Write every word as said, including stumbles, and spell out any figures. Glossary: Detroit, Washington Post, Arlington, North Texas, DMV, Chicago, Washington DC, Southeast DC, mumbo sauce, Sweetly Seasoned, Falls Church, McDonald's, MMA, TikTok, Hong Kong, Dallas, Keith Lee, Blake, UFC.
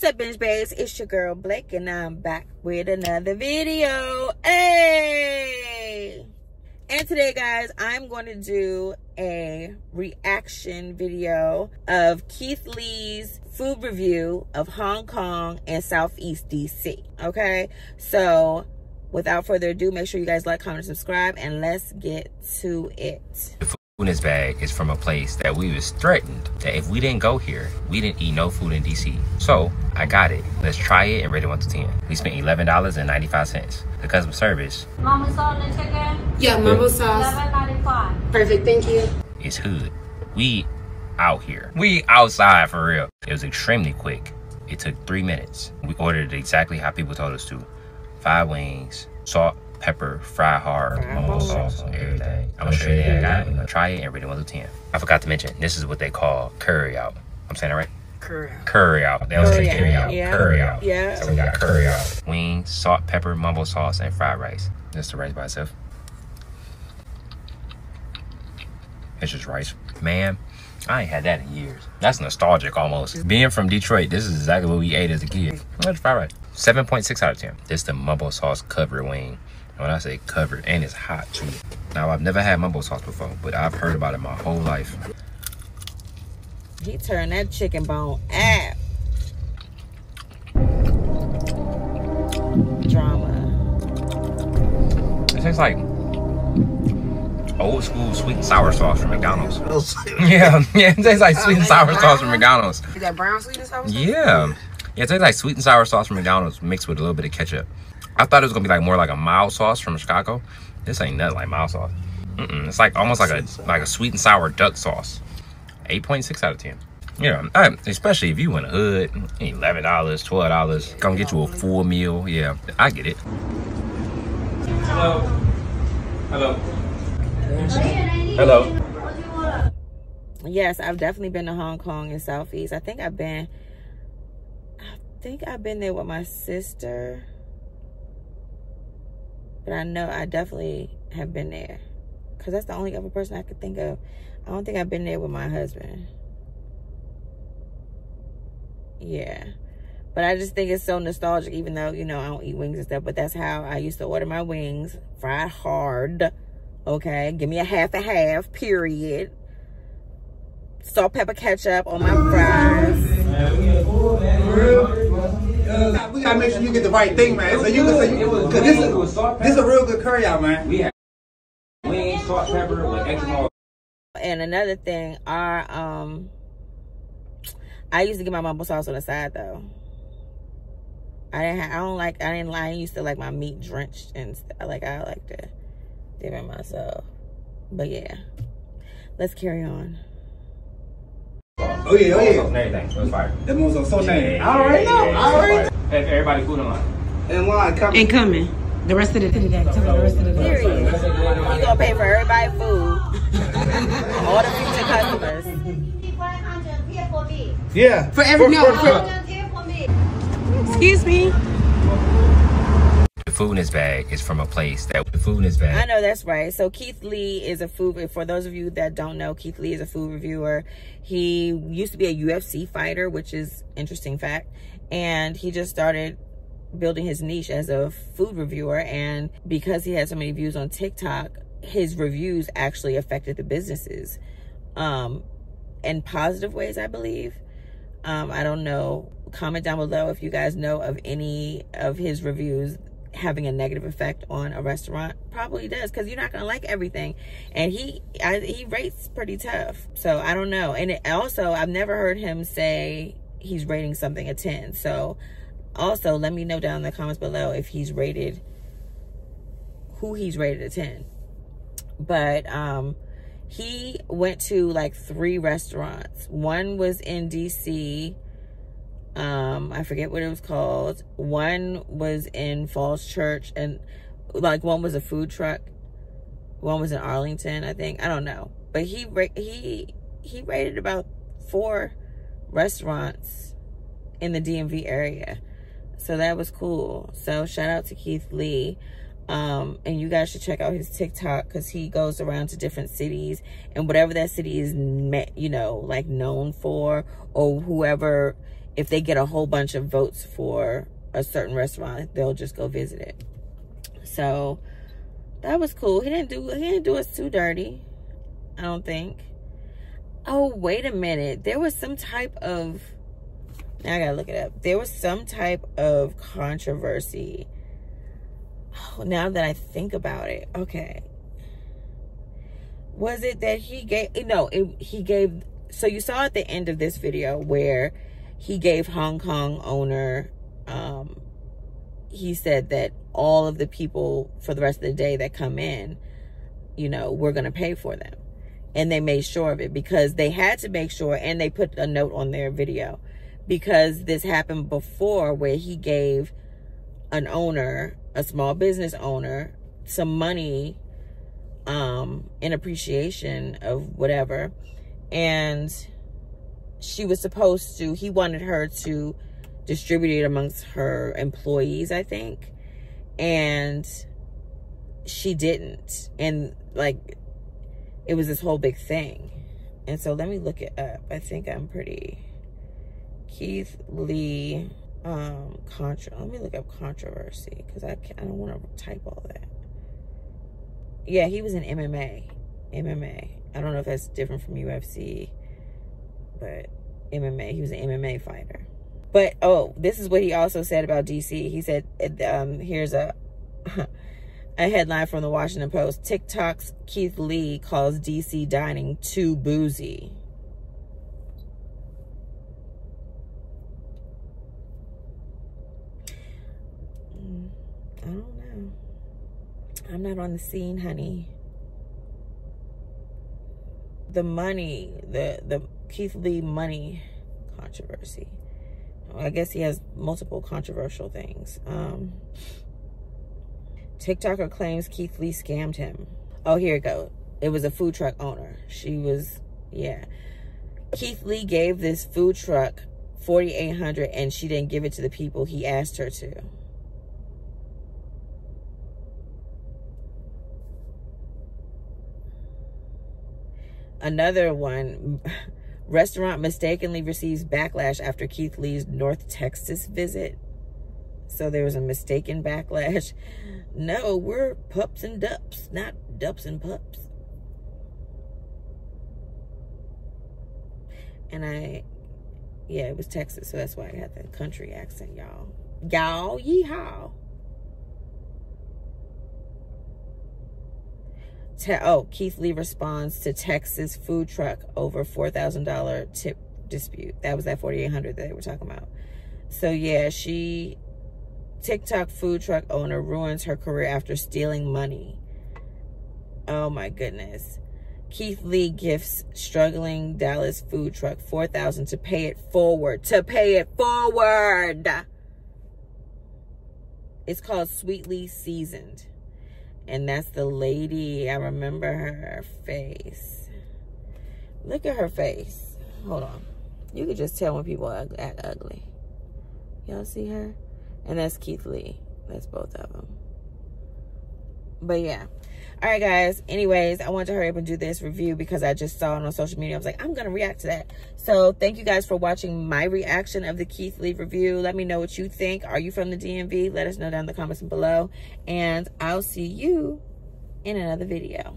What's up, Binge Babes? It's your girl Blake, and I'm back with another video. Hey! And today, guys, I'm going to do a reaction video of Keith Lee's food review of Hong Kong and Southeast D C. Okay? So, without further ado, make sure you guys like, comment, subscribe, and let's get to it. Food in this bag is from a place that we was threatened that if we didn't go here, we didn't eat no food in D C. So I got it. Let's try it and rate it one to ten. We spent eleven dollars and ninety-five cents. The customer service. Mama sauce and chicken? Yeah, mama sauce. eleven ninety-five. Perfect, thank you. It's hood. We out here. We outside for real. It was extremely quick. It took three minutes. We ordered exactly how people told us to. Five wings, salt, pepper, fry hard, mama sauce, and everything. I'm gonna show you that I got it. Try it and rate it one to ten. I forgot to mention, this is what they call curry out. I'm saying it right? Curry out. Curry out. They also say curry out. Yeah. Curry out. Yeah. So we got curry out. Wings, salt, pepper, mumbo sauce, and fried rice. Just the rice by itself. It's just rice. Man, I ain't had that in years. That's nostalgic almost. Being from Detroit, this is exactly what we ate as a kid. Let's fried rice. seven point six out of ten. This is the mumbo sauce covered wing. When I say covered, and it's hot too. Now, I've never had mumbo sauce before, but I've heard about it my whole life. He turned that chicken bone out. Drama. It tastes like old school sweet and sour sauce from McDonald's. yeah, yeah, it tastes like sweet and sour sauce from McDonald's. Is that brown sweet and sour sauce? Yeah. Yeah, it tastes like sweet and sour sauce from McDonald's mixed with a little bit of ketchup. I thought it was gonna be like more like a mild sauce from Chicago. This ain't nothing like mild sauce. Mm-mm, it's like almost like a like a sweet and sour duck sauce. eight point six out of ten. Yeah, I, especially if you in the hood, eleven dollars, twelve dollars, gonna get you a full meal. Yeah, I get it. Hello. Hello. Hello. Yes, I've definitely been to Hong Kong and Southeast. I think I've been. I think I've been there with my sister. But I know I definitely have been there. Because that's the only other person I could think of. I don't think I've been there with my husband. Yeah. But I just think it's so nostalgic, even though, you know, I don't eat wings and stuff. But that's how I used to order my wings. Fried hard. Okay? Give me a half and half, period. Salt, pepper, ketchup on my fries. We gotta make sure you get the right thing, man. So you can say, because this is this is a real good curry out, man. We had wings, salt, pepper, with extra salt. And another thing, our um, I used to get my mumbo sauce on the side though. I didn't. Have, I don't like. I didn't. I used to like my meat drenched and stuff. Like I like to dip it myself. But yeah, let's carry on. Oh yeah, oh yeah. And everything, so it's fire. That moves on so dang. I already know, I already know. Have everybody food in line. In line, coming. And coming. The rest of the day. The rest of the day. Period. You gonna pay for everybody's food. All the future customers. one hundred here for me. Yeah. For every meal. Excuse me. The food in this bag is from a place that the food in this bag. I know that's right. So Keith Lee is a food. For those of you that don't know, Keith Lee is a food reviewer. He used to be a U F C fighter, which is interesting fact. And he just started building his niche as a food reviewer. And because he had so many views on TikTok, his reviews actually affected the businesses um, in positive ways, I believe. Um, I don't know. Comment down below if you guys know of any of his reviews having a negative effect on a restaurant. Probably does, because you're not going to like everything. And he I, he rates pretty tough. So I don't know. And it, also, I've never heard him say he's rating something a ten. So also, let me know down in the comments below if he's rated, who he's rated a ten. But um, he went to like three restaurants. One was in D C, Um, I forget what it was called. One was in Falls Church, and like one was a food truck. One was in Arlington, I think. I don't know, but he he he rated about four restaurants in the D M V area, so that was cool. So shout out to Keith Lee, um, and you guys should check out his TikTok because he goes around to different cities and whatever that city is, you know, like known for, or whoever if they get a whole bunch of votes for a certain restaurant, they'll just go visit it. So that was cool. He didn't do he didn't do us too dirty, I don't think. Oh, wait a minute. There was some type of, now I gotta look it up. There was some type of controversy. Oh, now that I think about it, okay. Was it that he gave, no, it, he gave, so you saw at the end of this video where he gave Hong Kong owner, um, he said that all of the people for the rest of the day that come in, you know, we're going to pay for them. And they made sure of it because they had to make sure, and they put a note on their video because this happened before where he gave an owner, a small business owner, some money um, in appreciation of whatever. And she was supposed to, he wanted her to distribute it amongst her employees, I think. And she didn't. And like, it was this whole big thing. And so let me look it up. I think I'm pretty, Keith Lee, um, contra, let me look up controversy. Cause I, I don't want to type all that. Yeah, he was in M M A, M M A. I don't know if that's different from U F C, but M M A, he was an M M A fighter. But, oh, this is what he also said about D C. He said, um, here's a, a headline from the Washington Post. TikTok's Keith Lee calls D C dining too boozy. I don't know. I'm not on the scene, honey. The money, the, the Keith Lee money controversy. I guess he has multiple controversial things. Um, TikToker claims Keith Lee scammed him. Oh, here it goes. It was a food truck owner. She was, yeah. Keith Lee gave this food truck forty-eight hundred dollars and she didn't give it to the people he asked her to. Another one... Restaurant mistakenly receives backlash after Keith Lee's North Texas visit. So there was a mistaken backlash. No, we're pups and dups, not dups and pups. And I, yeah, it was Texas, so that's why I got the country accent, y'all. Y'all, yeehaw. Oh, Keith Lee responds to Texas food truck over four thousand dollar tip dispute. That was that forty-eight hundred dollars that they were talking about. So yeah, she, TikTok food truck owner ruins her career after stealing money. Oh my goodness. Keith Lee gifts struggling Dallas food truck four thousand dollars to pay it forward. To pay it forward. It's called Sweetly Seasoned. And that's the lady. I remember her face. Look at her face. Hold on. You can just tell when people act ugly. Y'all see her? And that's Keith Lee. That's both of them. But yeah. All right, guys. Anyways, I wanted to hurry up and do this review because I just saw it on social media. I was like, I'm going to react to that. So thank you guys for watching my reaction of the Keith Lee review. Let me know what you think. Are you from the D M V? Let us know down in the comments below. And I'll see you in another video.